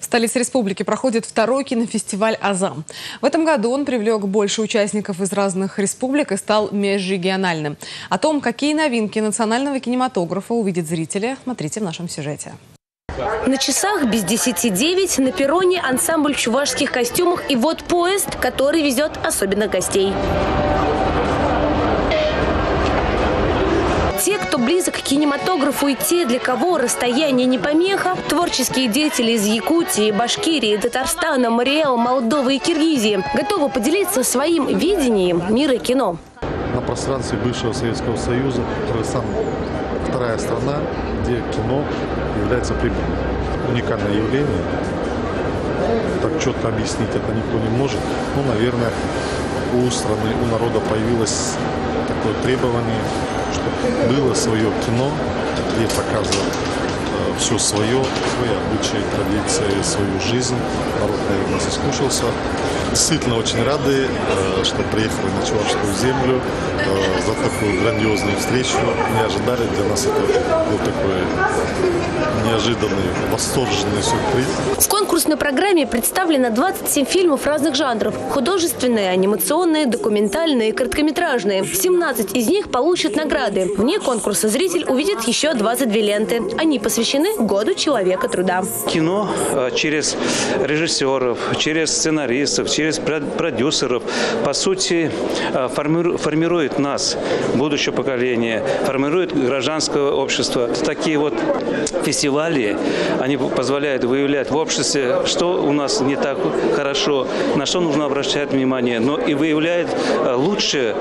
В столице республики проходит второй кинофестиваль «Асам». В этом году он привлек больше участников из разных республик и стал межрегиональным. О том, какие новинки национального кинематографа увидят зрители, смотрите в нашем сюжете. На часах без 8:50, на перроне ансамбль в чувашских костюмах и вот поезд, который везет особенных гостей. Те, кто близок к кинематографу, и те, для кого расстояние не помеха, творческие деятели из Якутии, Башкирии, Татарстана, Мариэл, Молдовы и Киргизии готовы поделиться своим видением мира кино. На пространстве бывшего Советского Союза Татарстан – вторая страна, где кино является прибыльным. Уникальное явление. Так четко объяснить это никто не может. Ну, наверное, у страны, у народа появилось такое требование, чтобы было свое кино, где показывали все свое, свои обычаи, традиции, свою жизнь. Народ, наверное, соскучился. Действительно очень рады, что приехали на чувашскую землю за такую грандиозную встречу. Не ожидали, для нас это был такой неожиданный, восторженный сюрприз. В конкурсной программе представлено 27 фильмов разных жанров. Художественные, анимационные, документальные, короткометражные. 17 из них получат награды. Вне конкурса зритель увидит еще 22 ленты. Они посвящены году человека труда. Кино через режиссеров, через сценаристов, через продюсеров, по сути, формирует нас, будущее поколение, формирует гражданское общество. Такие вот фестивали, они позволяют выявлять в обществе, что у нас не так хорошо, на что нужно обращать внимание, но и выявляет лучшее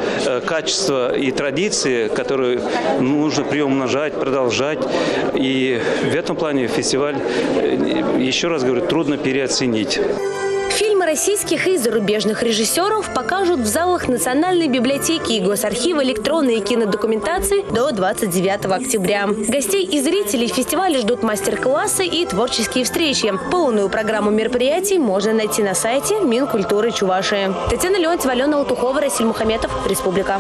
качество и традиции, которые нужно приумножать, продолжать. И в этом плане фестиваль, еще раз говорю, трудно переоценить. Фильмы российских и зарубежных режиссеров покажут в залах Национальной библиотеки и Госархива электронные кинодокументации до 29 октября. Гостей и зрителей фестиваля ждут мастер-классы и творческие встречи. Полную программу мероприятий можно найти на сайте Минкультуры Чувашии. Татьяна Леонтьева, Алена Алтухова, Расиль Мухаметов, Республика.